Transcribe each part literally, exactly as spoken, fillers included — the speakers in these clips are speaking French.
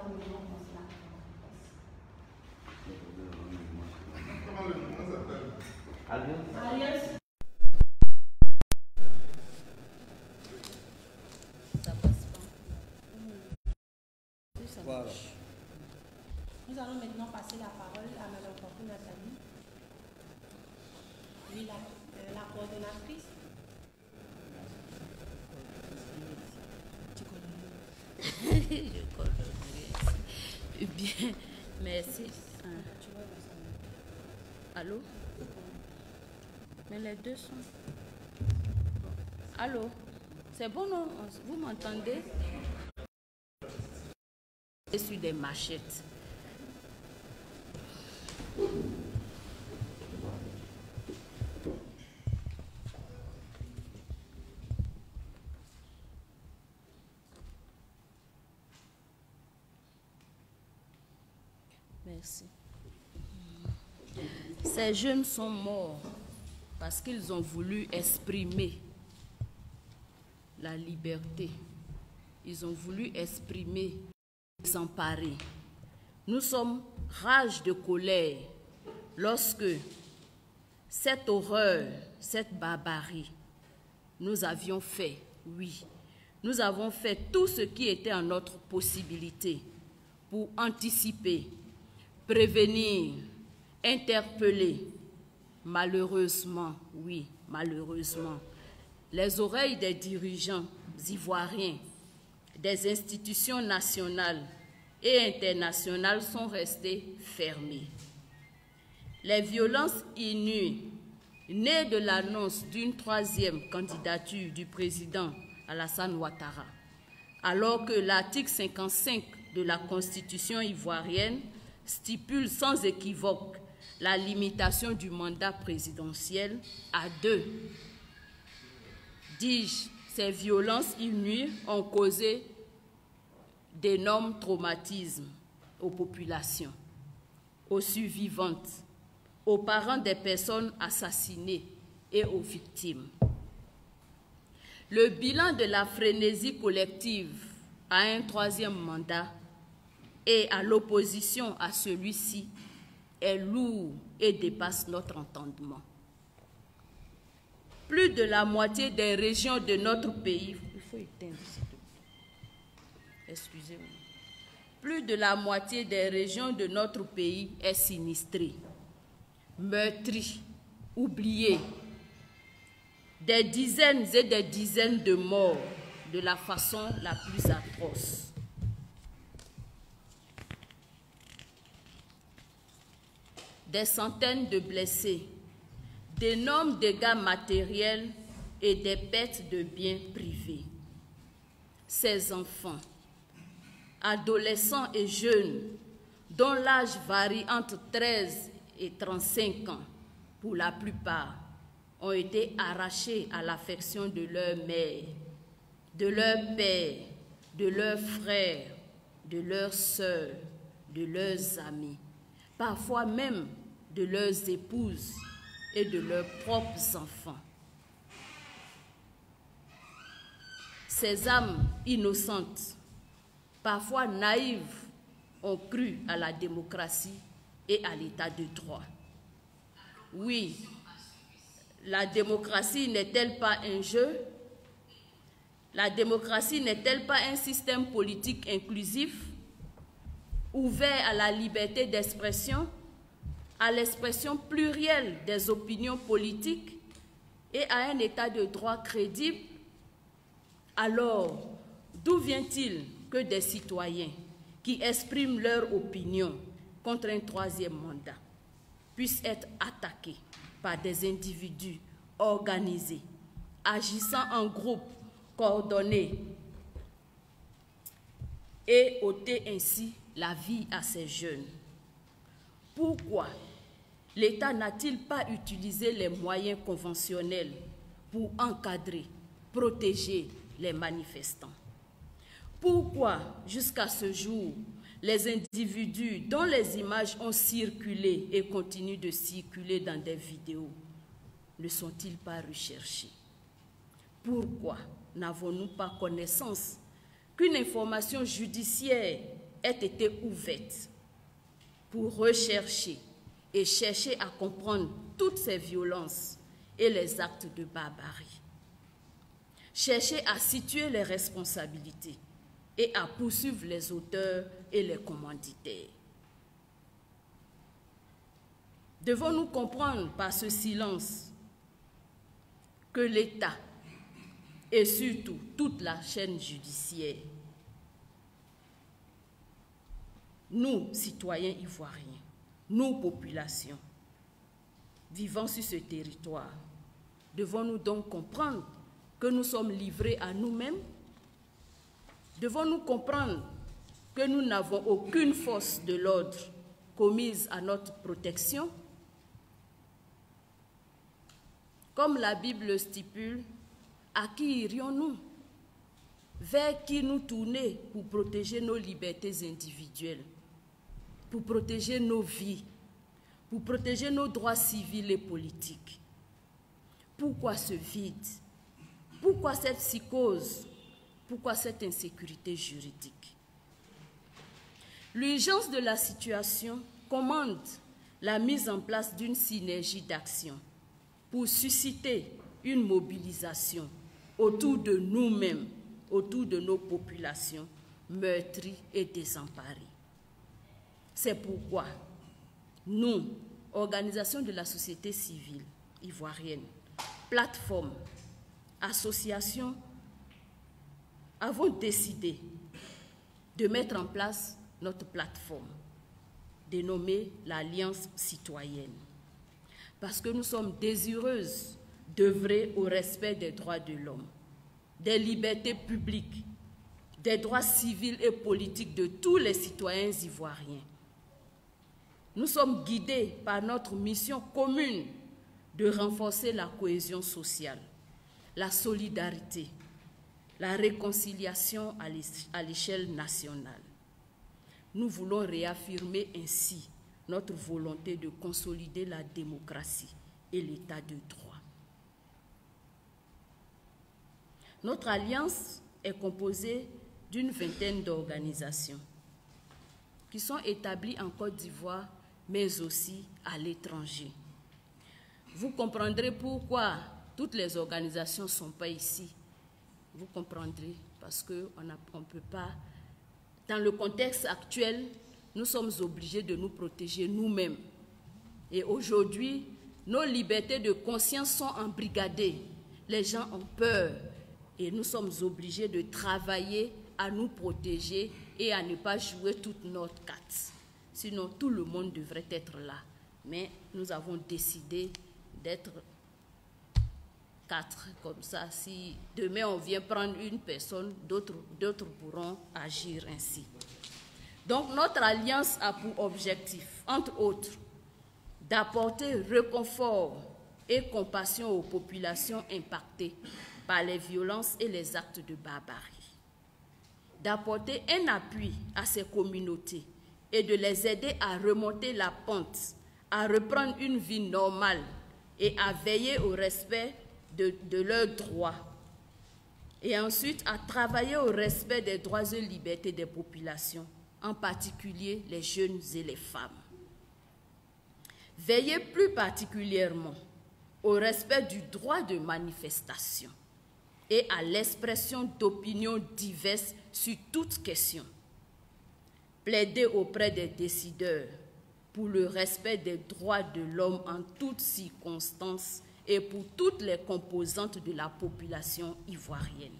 dans le monde dans cela. Comment le nom s'appelle? Alliance. Ça passe pas. Ça voilà. Nous allons maintenant passer la parole à Madame Nathalie. Oui, la, euh, la coordonnatrice. Je coordonnerai. Bien, merci. Allô? Mais les deux sont... Allô? C'est bon, non? Vous m'entendez? Je suis des machettes. Merci. Ces jeunes sont morts parce qu'ils ont voulu exprimer la liberté. Ils ont voulu exprimer, s'emparer. Nous sommes rage de colère lorsque cette horreur, cette barbarie, nous avions fait, oui, nous avons fait tout ce qui était en notre possibilité pour anticiper, prévenir, interpeller. Malheureusement, oui, malheureusement, les oreilles des dirigeants ivoiriens, des institutions nationales et internationales sont restées fermées. Les violences inouïes, nées de l'annonce d'une troisième candidature du président Alassane Ouattara, alors que l'article cinquante-cinq de la Constitution ivoirienne stipule sans équivoque la limitation du mandat présidentiel à deux. Dis-je, ces violences inouïes ont causé d'énormes traumatismes aux populations, aux survivantes, aux parents des personnes assassinées et aux victimes. Le bilan de la frénésie collective à un troisième mandat et à l'opposition à celui-ci est lourd et dépasse notre entendement. Plus de la moitié des régions de notre pays, il faut éteindre, excusez-moi. Plus de la moitié des régions de notre pays est sinistrée, meurtrie, oubliée. Des dizaines et des dizaines de morts de la façon la plus atroce. Des centaines de blessés, d'énormes dégâts matériels et des pertes de biens privés. Ces enfants, adolescents et jeunes, dont l'âge varie entre treize et trente-cinq ans, pour la plupart, ont été arrachés à l'affection de leur mère, de leur père, de leurs frères, de leurs sœurs, de leurs amis, parfois même de leurs épouses et de leurs propres enfants. Ces âmes innocentes, parfois naïves, ont cru à la démocratie et à l'état de droit. Oui, la démocratie n'est-elle pas un jeu? La démocratie n'est-elle pas un système politique inclusif, ouvert à la liberté d'expression, à l'expression plurielle des opinions politiques et à un état de droit crédible? Alors, d'où vient-il que des citoyens qui expriment leur opinion contre un troisième mandat puissent être attaqués par des individus organisés, agissant en groupe, coordonnés, et ôter ainsi la vie à ces jeunes? Pourquoi l'État n'a-t-il pas utilisé les moyens conventionnels pour encadrer, protéger les manifestants? Pourquoi, jusqu'à ce jour, les individus dont les images ont circulé et continuent de circuler dans des vidéos ne sont-ils pas recherchés? Pourquoi n'avons-nous pas connaissance qu'une information judiciaire ait été ouverte pour rechercher et chercher à comprendre toutes ces violences et les actes de barbarie. Chercher à situer les responsabilités et à poursuivre les auteurs et les commanditaires. Devons-nous comprendre par ce silence que l'État et surtout toute la chaîne judiciaire, nous, citoyens ivoiriens, nous, populations, vivant sur ce territoire, devons-nous donc comprendre que nous sommes livrés à nous-mêmes? Devons-nous comprendre que nous n'avons aucune force de l'ordre commise à notre protection? Comme la Bible le stipule, à qui irions-nous? Vers qui nous tourner pour protéger nos libertés individuelles, pour protéger nos vies, pour protéger nos droits civils et politiques? Pourquoi ce vide? Pourquoi cette psychose? Pourquoi cette insécurité juridique? L'urgence de la situation commande la mise en place d'une synergie d'action pour susciter une mobilisation autour de nous-mêmes, autour de nos populations meurtries et désemparées. C'est pourquoi nous, organisations de la société civile ivoirienne, plateformes, associations, avons décidé de mettre en place notre plateforme dénommée l'Alliance Citoyenne, parce que nous sommes désireuses d'œuvrer au respect des droits de l'homme, des libertés publiques, des droits civils et politiques de tous les citoyens ivoiriens. Nous sommes guidés par notre mission commune de renforcer la cohésion sociale, la solidarité, la réconciliation à l'échelle nationale. Nous voulons réaffirmer ainsi notre volonté de consolider la démocratie et l'état de droit. Notre alliance est composée d'une vingtaine d'organisations qui sont établies en Côte d'Ivoire, mais aussi à l'étranger. Vous comprendrez pourquoi toutes les organisations ne sont pas ici. Vous comprendrez, parce qu'on ne peut pas. Dans le contexte actuel, nous sommes obligés de nous protéger nous-mêmes. Et aujourd'hui, nos libertés de conscience sont embrigadées. Les gens ont peur. Et nous sommes obligés de travailler à nous protéger et à ne pas jouer toute notre carte. Sinon, tout le monde devrait être là. Mais nous avons décidé d'être quatre, comme ça. Si demain on vient prendre une personne, d'autres d'autres pourront agir ainsi. Donc notre alliance a pour objectif, entre autres, d'apporter réconfort et compassion aux populations impactées par les violences et les actes de barbarie, d'apporter un appui à ces communautés et de les aider à remonter la pente, à reprendre une vie normale et à veiller au respect de, de leurs droits, et ensuite à travailler au respect des droits et libertés des populations, en particulier les jeunes et les femmes. Veiller plus particulièrement au respect du droit de manifestation et à l'expression d'opinions diverses sur toutes questions. Plaider auprès des décideurs pour le respect des droits de l'homme en toutes circonstances et pour toutes les composantes de la population ivoirienne.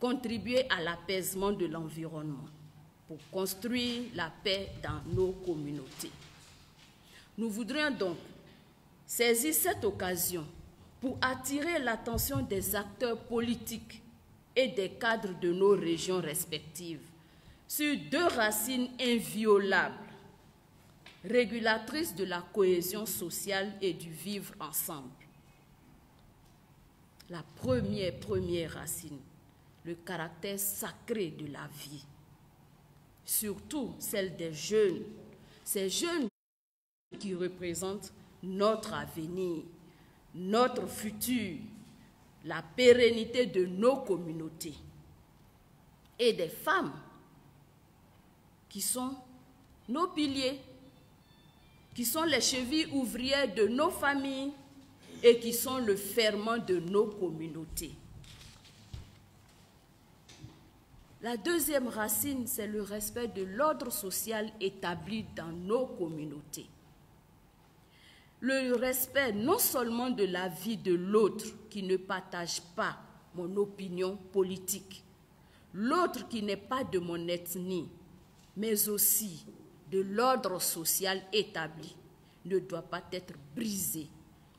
Contribuer à l'apaisement de l'environnement pour construire la paix dans nos communautés. Nous voudrions donc saisir cette occasion pour attirer l'attention des acteurs politiques et des cadres de nos régions respectives sur deux racines inviolables, régulatrices de la cohésion sociale et du vivre ensemble. La première, première racine, le caractère sacré de la vie, surtout celle des jeunes, ces jeunes qui représentent notre avenir, notre futur, la pérennité de nos communautés, et des femmes qui sont nos piliers, qui sont les chevilles ouvrières de nos familles et qui sont le ferment de nos communautés. La deuxième racine, c'est le respect de l'ordre social établi dans nos communautés. Le respect non seulement de la vie de l'autre qui ne partage pas mon opinion politique, l'autre qui n'est pas de mon ethnie, mais aussi de l'ordre social établi, ne doit pas être brisé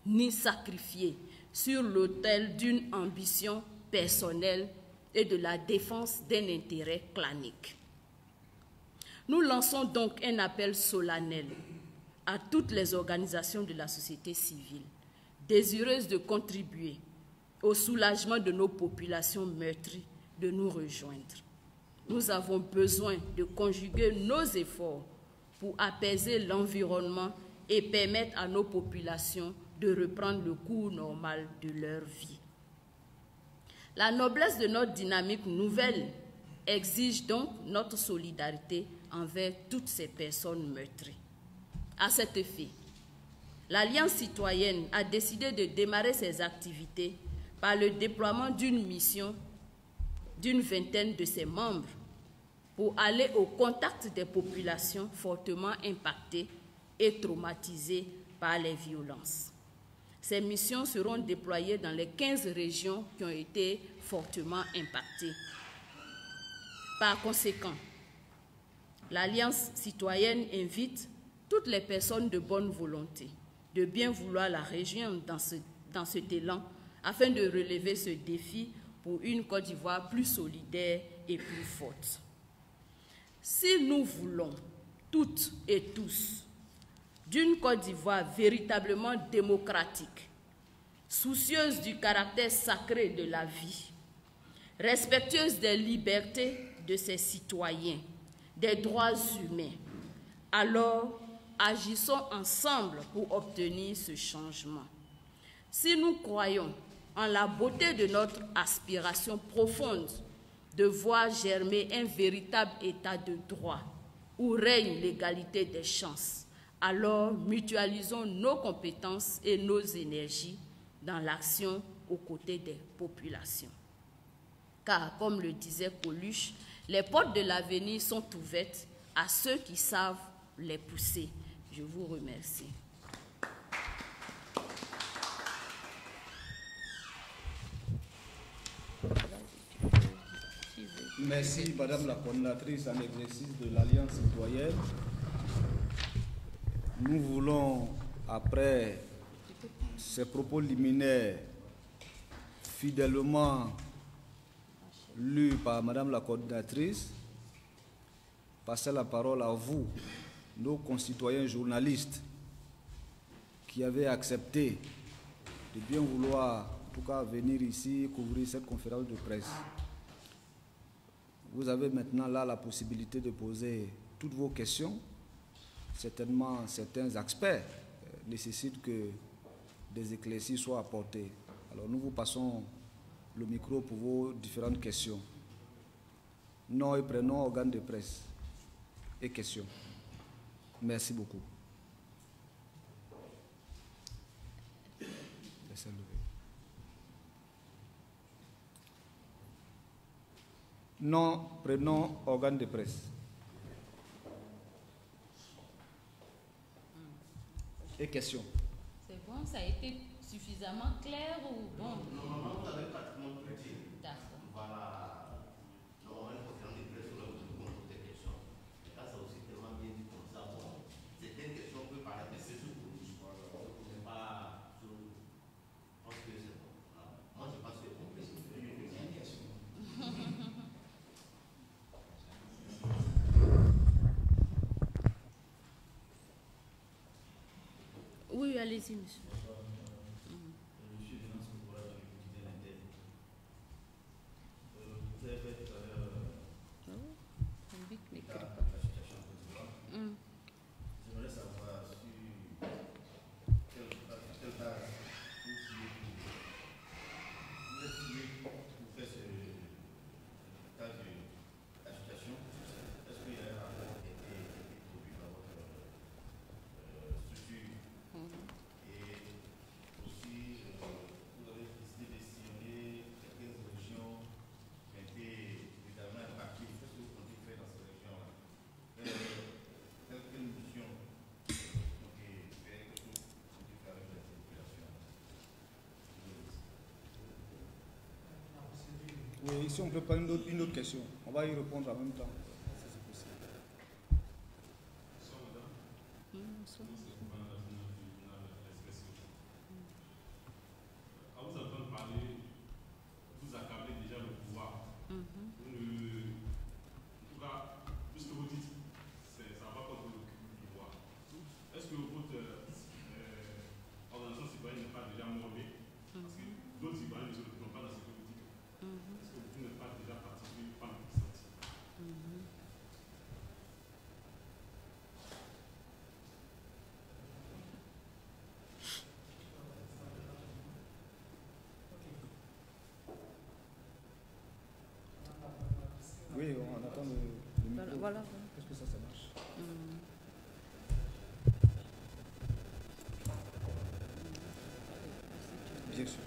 ni sacrifié sur l'autel d'une ambition personnelle et de la défense d'un intérêt clanique. Nous lançons donc un appel solennel à toutes les organisations de la société civile, désireuses de contribuer au soulagement de nos populations meurtries, de nous rejoindre. Nous avons besoin de conjuguer nos efforts pour apaiser l'environnement et permettre à nos populations de reprendre le cours normal de leur vie. La noblesse de notre dynamique nouvelle exige donc notre solidarité envers toutes ces personnes meurtries. À cet effet, l'Alliance citoyenne a décidé de démarrer ses activités par le déploiement d'une mission d'une vingtaine de ses membres pour aller au contact des populations fortement impactées et traumatisées par les violences. Ces missions seront déployées dans les quinze régions qui ont été fortement impactées. Par conséquent, l'Alliance citoyenne invite toutes les personnes de bonne volonté de bien vouloir la région dans, ce, dans cet élan afin de relever ce défi pour une Côte d'Ivoire plus solidaire et plus forte. Si nous voulons, toutes et tous, d'une Côte d'Ivoire véritablement démocratique, soucieuse du caractère sacré de la vie, respectueuse des libertés de ses citoyens, des droits humains, alors agissons ensemble pour obtenir ce changement. Si nous croyons en la beauté de notre aspiration profonde de voir germer un véritable état de droit où règne l'égalité des chances, alors mutualisons nos compétences et nos énergies dans l'action aux côtés des populations. Car, comme le disait Coluche, les portes de l'avenir sont ouvertes à ceux qui savent les pousser. Je vous remercie. Merci, Madame la coordinatrice en exercice de l'Alliance citoyenne. Nous voulons, après ces propos liminaires fidèlement lus par Madame la coordinatrice, passer la parole à vous, nos concitoyens journalistes, qui avez accepté de bien vouloir, en tout cas, venir ici couvrir cette conférence de presse. Vous avez maintenant là la possibilité de poser toutes vos questions. Certainement, certains aspects nécessitent que des éclaircies soient apportées. Alors, nous vous passons le micro pour vos différentes questions. Nom et prénom, organes de presse et questions. Merci beaucoup. Nom, prénom, organe de presse. Et question. C'est bon, ça a été suffisamment clair ou bon? Normalement, vous avez pratiquement tout dit. D'accord. Voilà. Normalement, il faut qu'on déplace sur le bout de tes questions. Et là, ça aussi tellement bien dit comme ça. Bon, certaines questions peuvent paraître un peu sous pour nous. C'est pas sur nous. Je pense que c'est bon. Moi, je pense que c'est bon. C'est une question. Oui, allez-y, monsieur. Est-ce qu'il y a un Oui, si on peut prendre une autre, une autre question, on va y répondre en même temps. Oui, on attend le, le micro. Voilà, voilà. Est-ce que ça, ça marche? Mmh. Bien sûr.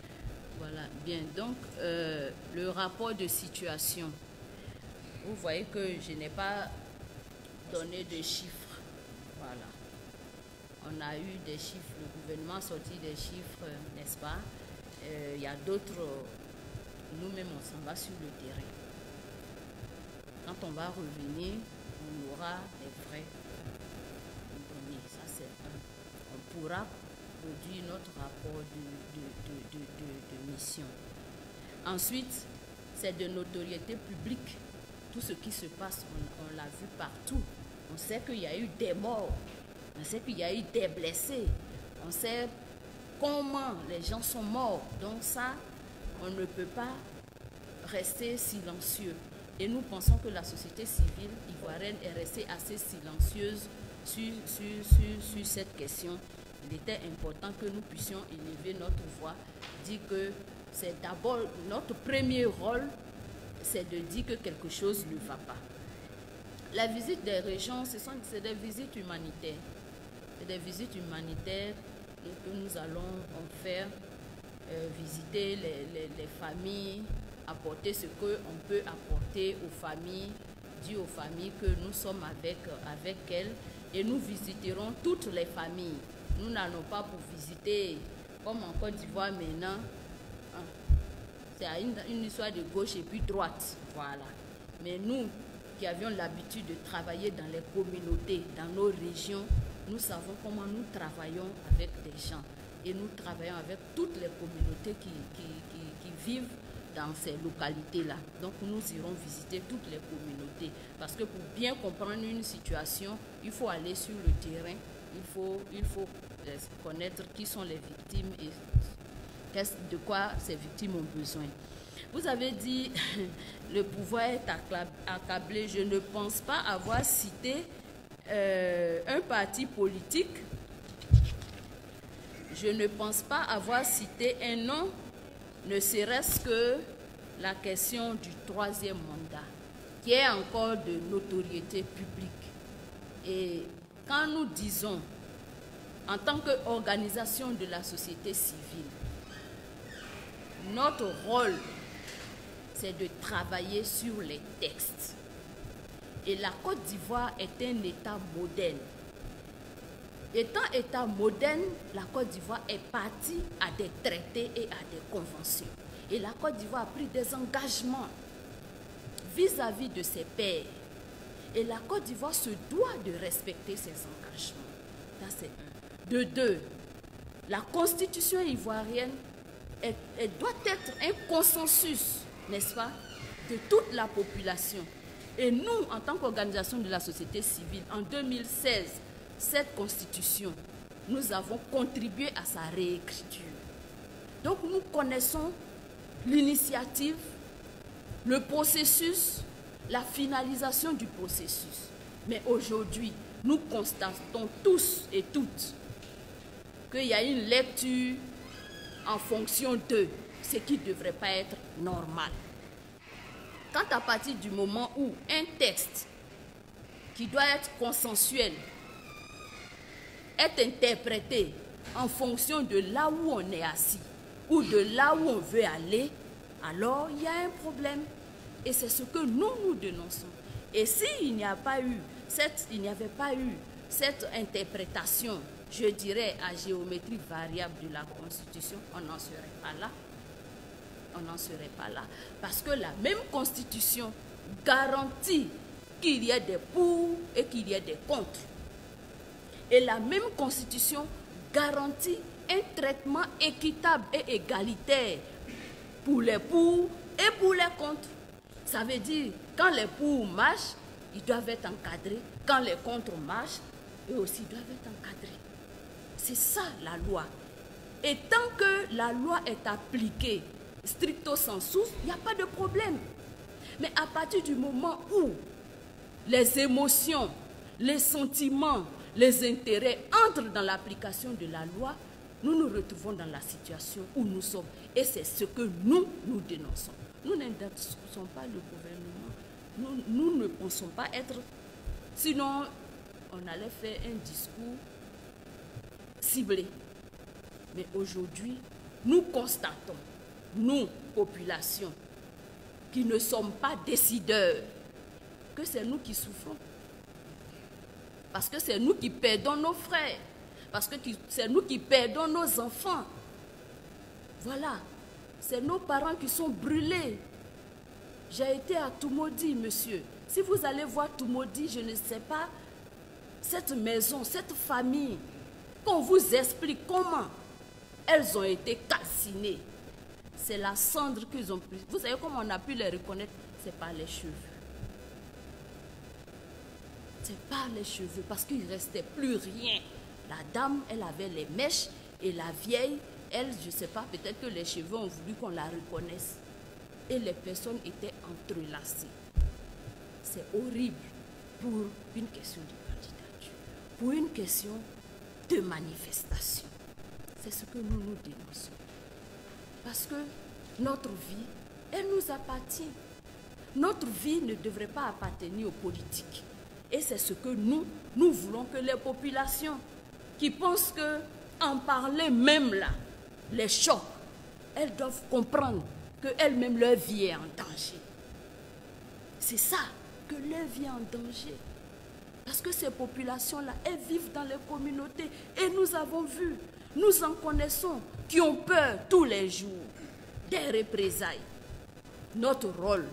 Voilà, bien. Donc, euh, le rapport de situation. Vous voyez que je n'ai pas donné de chiffres. Voilà. On a eu des chiffres, le gouvernement a sorti des chiffres, n'est-ce pas? Euh, y a d'autres... Nous-mêmes, on s'en va sur le terrain. Quand on va revenir, on aura les vrais données. Ça, c'est un. On pourra produire notre rapport de, de, de, de, de, de mission. Ensuite, c'est de notoriété publique. Tout ce qui se passe, on, on l'a vu partout. On sait qu'il y a eu des morts. On sait qu'il y a eu des blessés. On sait comment les gens sont morts. Donc ça, on ne peut pas rester silencieux. Et nous pensons que la société civile ivoirienne est restée assez silencieuse sur, sur, sur, sur cette question. Il était important que nous puissions élever notre voix, dire que c'est d'abord notre premier rôle, c'est de dire que quelque chose ne va pas. La visite des régions, ce sont des visites humanitaires. C'est des visites humanitaires que nous allons en faire, euh, visiter les, les, les familles, apporter ce qu'on peut apporter aux familles, dire aux familles que nous sommes avec, avec elles, et nous visiterons toutes les familles. Nous n'allons pas pour visiter, comme en Côte d'Ivoire maintenant, hein, c'est une, une histoire de gauche et puis droite, voilà. Mais nous, qui avions l'habitude de travailler dans les communautés, dans nos régions, nous savons comment nous travaillons avec des gens, et nous travaillons avec toutes les communautés qui, qui, qui, qui vivent dans ces localités-là. Donc nous irons visiter toutes les communautés. Parce que pour bien comprendre une situation, il faut aller sur le terrain, il faut, il faut connaître qui sont les victimes et de quoi ces victimes ont besoin. Vous avez dit, le pouvoir est accablé. Je ne pense pas avoir cité euh, un parti politique. Je ne pense pas avoir cité un nom, ne serait-ce que la question du troisième mandat, qui est encore de notoriété publique. Et quand nous disons, en tant qu'organisation de la société civile, notre rôle, c'est de travailler sur les textes. Et la Côte d'Ivoire est un État moderne. Étant État moderne, la Côte d'Ivoire est partie à des traités et à des conventions. Et la Côte d'Ivoire a pris des engagements vis-à-vis de ses pairs. Et la Côte d'Ivoire se doit de respecter ses engagements. Ça, c'est un. De deux, la Constitution ivoirienne est, elle doit être un consensus, n'est-ce pas, de toute la population. Et nous, en tant qu'organisation de la société civile, en deux mille seize, cette constitution, nous avons contribué à sa réécriture. Donc nous connaissons l'initiative, le processus, la finalisation du processus. Mais aujourd'hui, nous constatons tous et toutes qu'il y a une lecture en fonction de ce qui ne devrait pas être normal. Quand à partir du moment où un texte qui doit être consensuel est interprété en fonction de là où on est assis ou de là où on veut aller, alors il y a un problème. Et c'est ce que nous, nous dénonçons. Et s'il n'y a pas eu cette, il n'y avait pas eu cette interprétation, je dirais, à géométrie variable de la Constitution, on n'en serait pas là. on n'en serait pas là. Parce que la même constitution garantit qu'il y ait des pour et qu'il y ait des contre. Et la même constitution garantit un traitement équitable et égalitaire pour les pour et pour les contre. Ça veut dire, quand les pour marchent, ils doivent être encadrés. Quand les contre marchent, eux aussi doivent être encadrés. C'est ça la loi. Et tant que la loi est appliquée stricto sensu, il n'y a pas de problème. Mais à partir du moment où les émotions, les sentiments, les intérêts entrent dans l'application de la loi, nous nous retrouvons dans la situation où nous sommes. Et c'est ce que nous, nous dénonçons. Nous n'indexons pas le gouvernement. Nous, nous ne pensons pas être... Sinon, on allait faire un discours ciblé. Mais aujourd'hui, nous constatons, nous, population, qui ne sommes pas décideurs, que c'est nous qui souffrons. Parce que c'est nous qui perdons nos frères. Parce que c'est nous qui perdons nos enfants. Voilà. C'est nos parents qui sont brûlés. J'ai été à Toumodi, monsieur. Si vous allez voir Toumodi, je ne sais pas, cette maison, cette famille, qu'on vous explique comment elles ont été calcinées. C'est la cendre qu'ils ont prise. Vous savez comment on a pu les reconnaître? C'est par les cheveux. C'est par les cheveux, parce qu'il ne restait plus rien. La dame, elle avait les mèches, et la vieille, elle, je ne sais pas, peut-être que les cheveux ont voulu qu'on la reconnaisse. Et les personnes étaient entrelacées. C'est horrible pour une question de candidature, pour une question de manifestation. C'est ce que nous nous dénonçons. Parce que notre vie, elle nous appartient. Notre vie ne devrait pas appartenir aux politiques. Et c'est ce que nous, nous voulons que les populations qui pensent qu'en parler même là, les chocs, elles doivent comprendre qu'elles-mêmes, leur vie est en danger. C'est ça, que leur vie est en danger. Parce que ces populations-là, elles vivent dans les communautés. Et nous avons vu, nous en connaissons, qui ont peur tous les jours des représailles. Notre rôle,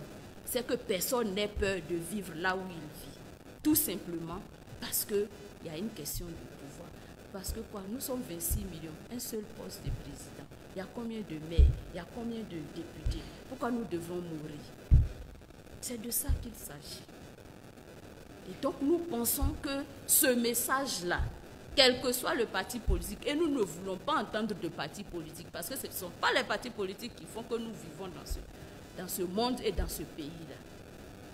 c'est que personne n'ait peur de vivre là où il vit. Tout simplement parce qu'il y a une question de pouvoir. Parce que quoi, nous sommes vingt-six millions, un seul poste de président. Il y a combien de maires, il y a combien de députés? Pourquoi nous devons mourir? C'est de ça qu'il s'agit. Et donc nous pensons que ce message-là, quel que soit le parti politique, et nous ne voulons pas entendre de parti politique, parce que ce ne sont pas les partis politiques qui font que nous vivons dans ce, dans ce monde et dans ce pays-là.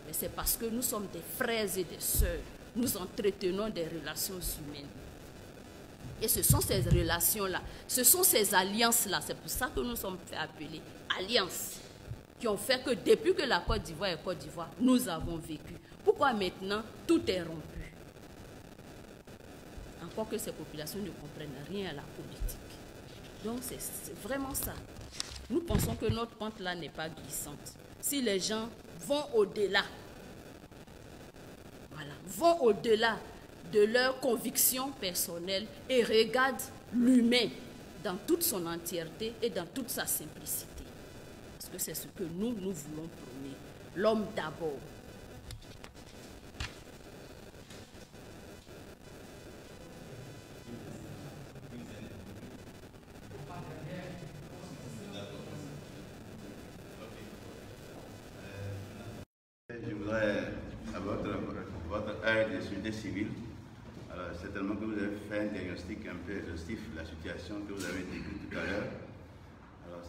Mais c'est parce que nous sommes des frères et des sœurs, nous entretenons des relations humaines. Et ce sont ces relations-là, ce sont ces alliances-là, c'est pour ça que nous sommes fait appeler alliances, qui ont fait que depuis que la Côte d'Ivoire est Côte d'Ivoire, nous avons vécu. Pourquoi maintenant tout est rompu? Encore que ces populations ne comprennent rien à la politique. Donc c'est vraiment ça. Nous pensons que notre pente là n'est pas glissante. Si les gens vont au-delà, voilà, vont au-delà de leurs convictions personnelles et regardent l'humain dans toute son entièreté et dans toute sa simplicité. Parce que c'est ce que nous, nous voulons prôner. L'homme d'abord. Je voudrais, à votre, votre aide sur des civils, alors certainement que vous avez fait un diagnostic un peu exhaustif de la situation que vous avez décrite tout à l'heure. Alors,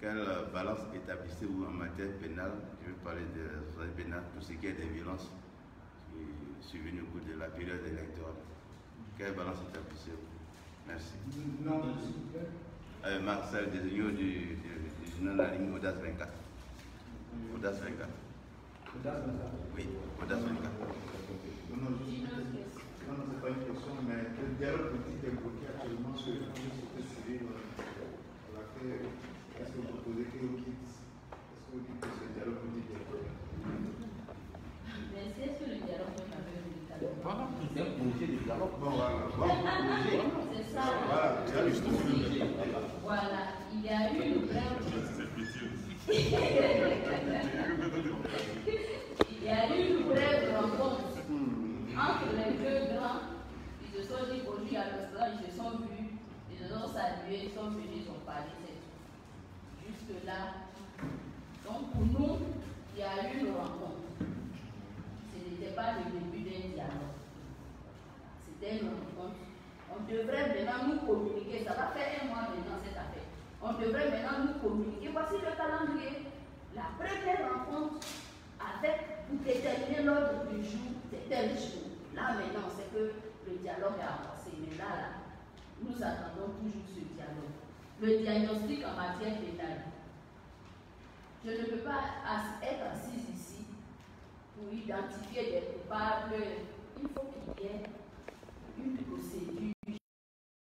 quelle balance établissez-vous en matière pénale? Je vais parler de pénale, tout ce qui est des violences qui sont venues au cours de la période électorale. Quelle balance établissez-vous? Merci. Non, euh, Marcel Designo du journal en ligne Audace vingt-quatre. Audace vingt-quatre. Oui, Audace vingt-quatre. Non, non, c'est pas une question, mais le dialogue politique est bloqué actuellement sur la société civile à laquelle est-ce que vous proposez que vous quittez? Est-ce que vous dites que ce dialogue politique est bloqué? Mais c'est sur le dialogue qu'on a vu voilà, c'est un projet de dialogue. Bon, voilà, c'est ça. Voilà, il y a eu le dialogue. Voilà, il y a eu le dialogue. Il y a une brève rencontre entre les deux grands. Ils se sont dit aujourd'hui à l'Occident, ils se sont vus, ils se sont salués, ils sont venus, ils sont parlé. Jusque là. Donc pour nous, il y a eu une rencontre. Ce n'était pas le début d'un dialogue. C'était une rencontre. On devrait maintenant nous communiquer, ça va faire un mois maintenant cette affaire. On devrait maintenant nous communiquer, voici le calendrier. La première rencontre avec, pour déterminer l'ordre du jour, c'est tel jour. Là maintenant, c'est que le dialogue est avancé, mais là, là, nous attendons toujours ce dialogue. Le diagnostic en matière pénale. Je ne peux pas être assise ici pour identifier des coupables. Il faut qu'il y ait une procédure. Il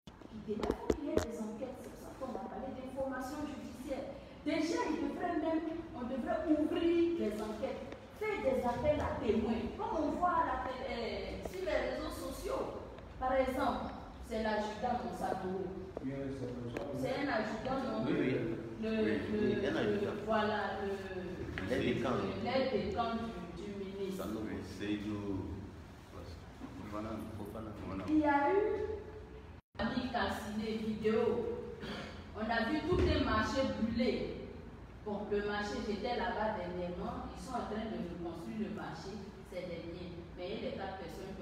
faut qu'il y ait des enquêtes sur ça. On va parler d'informations judiciaires. Déjà, il devrait même, on devrait ouvrir les enquêtes, faire des appels à témoins, comme on voit à la, euh, sur les réseaux sociaux. Par exemple, c'est l'adjudant Monsato. C'est un adjudant, non? Oui, oui. Le, oui, le, oui, le, le, voilà, le, l'aide des camps du, du ministre. Il y a eu Ami Cassiné vidéo. On a vu tous les marchés brûlés. Bon, le marché, j'étais là-bas dernièrement, ils sont en train de reconstruire le marché, c'est dernier. Mais il y a des quatre personnes